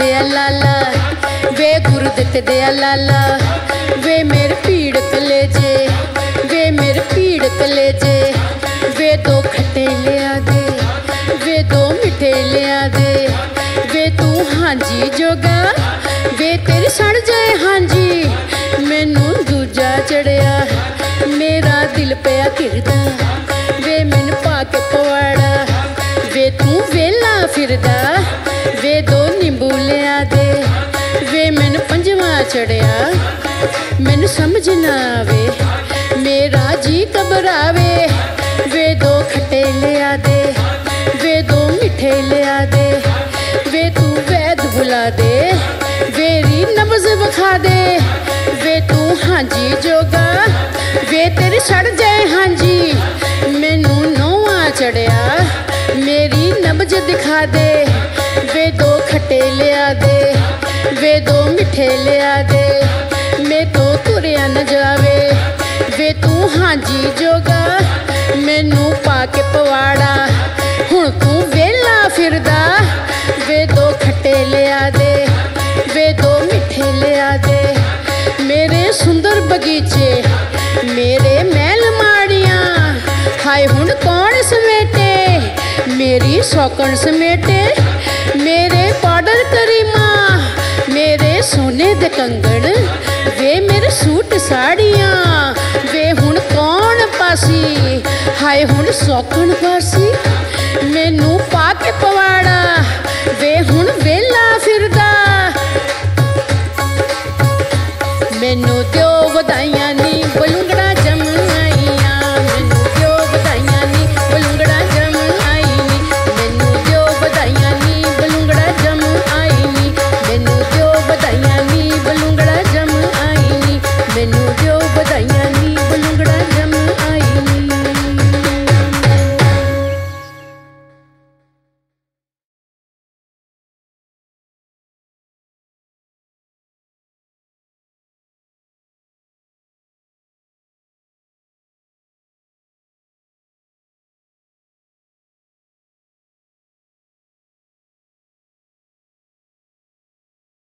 देया लाला, वे गुरदत देया लाला, वे मेरे पीड़त ले जे, वे मेरे पीड़त ले जे। वे दो खट्टे ले आ दे, वे दो मिठे ले आ दे, वे तू हांजी जोगा, वे तेरे सड़ जाए हांजी। मैनू दूजा चढ़िया, मेरा दिल पया किरदा, वे मैनू पाके पवाड़ा, वे तू वेला फिरदा। वे दो नींबू ले आ दे, वे मैनू पंजवा चढ़िया, मैनू समझ ना आवे, मेरा जी घबरावे। वे दो खट्टे ले आ दे, वे दो मिठे ले आ दे, वे तू वैद बुला दे, वेरी नब्ज़ बखा दे। वे तू हांजी जोगा, वे तेरी सड़ जाए हांजी। मैनू नौवां चढ़िया, मेरी नब्ज़ दिखा दे। वे दो खट्टे ले आ दे, वे दो मिठे ले आ दे, मैं तो तुरिया न जावे। वे तू हांजी जोगा, मैनू पाके पवाड़ा, हुण तू वेला फिरदा। वे दो खट्टे ले आ दे, वे दो मिठे ले आ दे, मेरे सुंदर बगीचे, मेरे महल माड़ियां, हाय हुण कौन समेटे, मेरी सौकन समेटे। मेरे पाउडर करीमा, मेरे सोने दे कंगन, वे मेरे सूट साड़ियां, वे हुण कौन पासी, हाय हुण सौकन पासी। मैनू पाके पवाड़ा, वे हुण वेला फिरदा। मैनू दिओ वधाइयां।